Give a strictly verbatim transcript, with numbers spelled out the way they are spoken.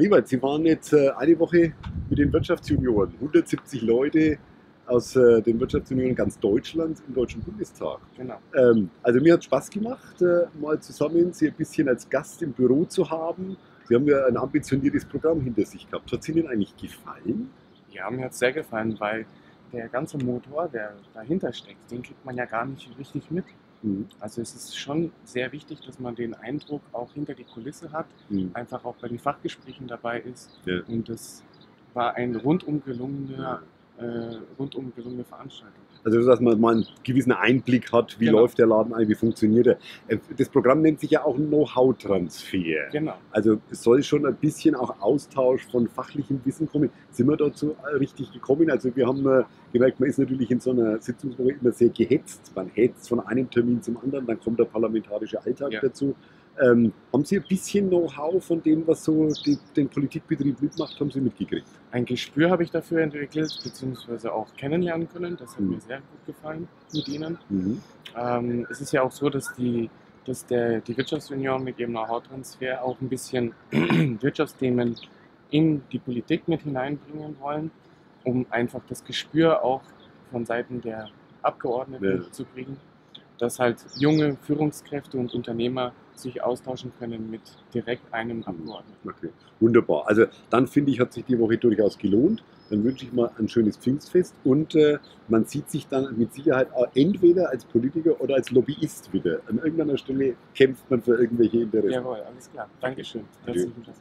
Herr Liewald, Sie waren jetzt eine Woche mit den Wirtschaftsjunioren, hundertsiebzig Leute aus den Wirtschaftsjunioren ganz Deutschland im Deutschen Bundestag. Genau. Also mir hat es Spaß gemacht, mal zusammen Sie ein bisschen als Gast im Büro zu haben. Sie haben ja ein ambitioniertes Programm hinter sich gehabt. Hat es Ihnen eigentlich gefallen? Ja, mir hat es sehr gefallen, weil der ganze Motor, der dahinter steckt, den kriegt man ja gar nicht richtig mit. Mhm. Also es ist schon sehr wichtig, dass man den Eindruck auch hinter die Kulisse hat, mhm. einfach auch bei den Fachgesprächen dabei ist. Ja. Und das war ein rundum gelungener, mhm. äh, rundum gelungene Veranstaltung. Also dass man mal einen gewissen Einblick hat, wie genau. läuft der Laden ein, wie funktioniert er. Das Programm nennt sich ja auch Know-how-Transfer. Genau. Also es soll schon ein bisschen auch Austausch von fachlichem Wissen kommen. Sind wir dazu richtig gekommen? Also wir haben gemerkt, man ist natürlich in so einer Sitzungswoche immer sehr gehetzt. Man hetzt von einem Termin zum anderen, dann kommt der parlamentarische Alltag ja. dazu. Ähm, haben Sie ein bisschen Know-how von dem, was so die, den Politikbetrieb mitmacht, haben Sie mitgekriegt? Ein Gespür habe ich dafür entwickelt, beziehungsweise auch kennenlernen können. Das hat mhm. mir sehr gut gefallen mit Ihnen. Mhm. Ähm, es ist ja auch so, dass die, dass der, die Wirtschaftsjunioren mit ihrem Know-how-Transfer auch ein bisschen Wirtschaftsthemen in die Politik mit hineinbringen wollen, um einfach das Gespür auch von Seiten der Abgeordneten ja. zu kriegen, dass halt junge Führungskräfte und Unternehmer sich austauschen können mit direkt einem Abgeordneten. Okay, wunderbar. Also dann finde ich, hat sich die Woche durchaus gelohnt. Dann wünsche ich mal ein schönes Pfingstfest und äh, man sieht sich dann mit Sicherheit entweder als Politiker oder als Lobbyist wieder. An irgendeiner Stelle kämpft man für irgendwelche Interessen. Jawohl, alles klar. Dankeschön. Herzlichen Dank.